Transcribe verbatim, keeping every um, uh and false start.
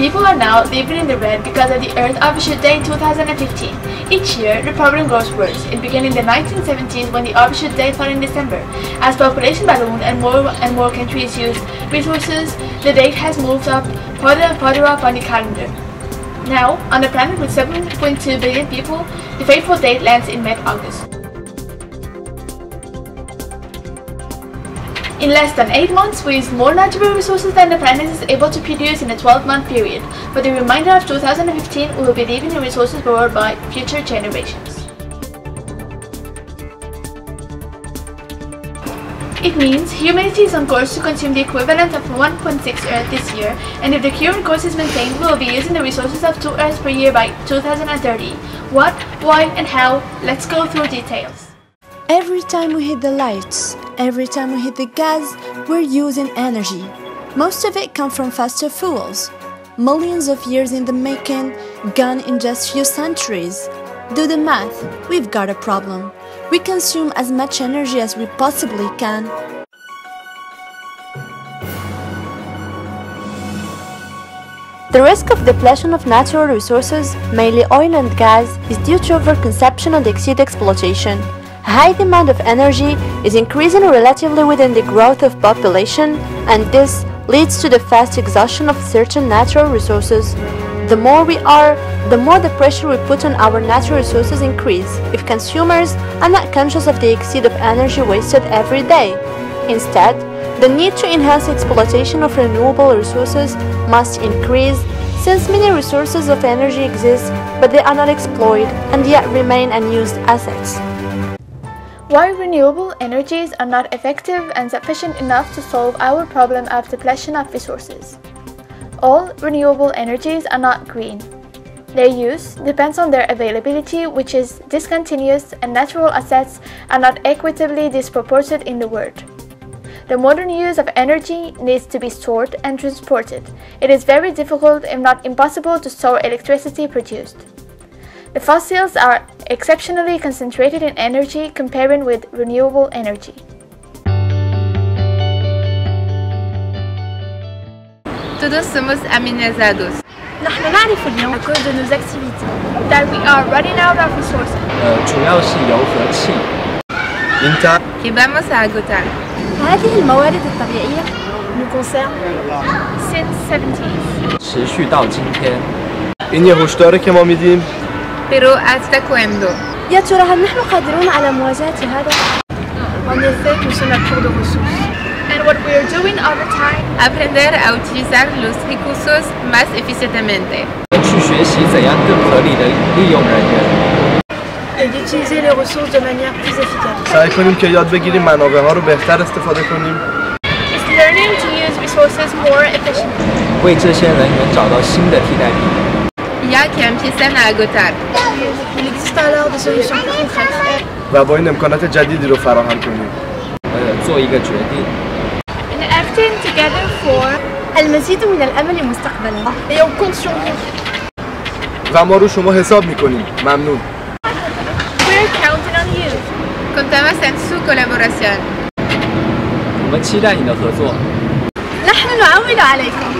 People are now living in the red because of the Earth Overshoot Day in two thousand fifteen. Each year, the problem grows worse. It began in the nineteen seventies when the Overshoot Day fell in December. As population balloons and more and more countries use resources, the date has moved up further and further up on the calendar. Now, on a planet with seven point two billion people, the fateful date lands in mid-August. In less than eight months, we use more natural resources than the planet is able to produce in a twelve month period. For the remainder of two thousand fifteen, we will be leaving the resources borrowed by future generations. It means humanity is on course to consume the equivalent of one point six Earth this year, and if the current course is maintained, we will be using the resources of two Earths per year by two thousand thirty. What, why, and how? Let's go through details. Every time we hit the lights, every time we hit the gas, we're using energy. Most of it comes from fossil fuels. Millions of years in the making, gone in just few centuries. Do the math, we've got a problem. We consume as much energy as we possibly can. The risk of depletion of natural resources, mainly oil and gas, is due to overconsumption and exceed exploitation. High demand of energy is increasing relatively within the growth of population, and this leads to the fast exhaustion of certain natural resources. The more we are, the more the pressure we put on our natural resources increase if consumers are not conscious of the exceed of energy wasted every day. Instead, the need to enhance exploitation of renewable resources must increase, since many resources of energy exist but they are not exploited and yet remain unused assets. Why renewable energies are not effective and sufficient enough to solve our problem of depletion of resources. All renewable energies are not green. Their use depends on their availability, which is discontinuous, and natural assets are not equitably disproportionate in the world. The modern use of energy needs to be stored and transported. It is very difficult, if not impossible, to store electricity produced. The fossils are exceptionally concentrated in energy comparing with renewable energy. Todos somos amenazados. نحن نعرف اليوم à cause de nos activités that we are running out of resources.主要是油和气。إنت. Que vamos a agotar. هذه الموارد الطبيعية nous concerne since seventies.持续到今天. إن يهوشتار كما ميديم. Pero hasta cuando. يا ترى هل نحن قادرون على مواجهة هذا؟ On ne fait que cela court de ressources. And what we are doing over time. Aprender a utilizar los recursos más eficientemente. Et d'utiliser les ressources de manière plus efficace. It's learning to use resources more efficiently. Ya que empiezan a agotar. Il existe alors des solutions plus concrètes. In acting together for المزيد من الأمل مستقبلا. Et on compte sur vous. Vamos رو شما حساب میکنیم. ممنون. We're counting on you. Contamos en su colaboración. نحن نعول عليكم.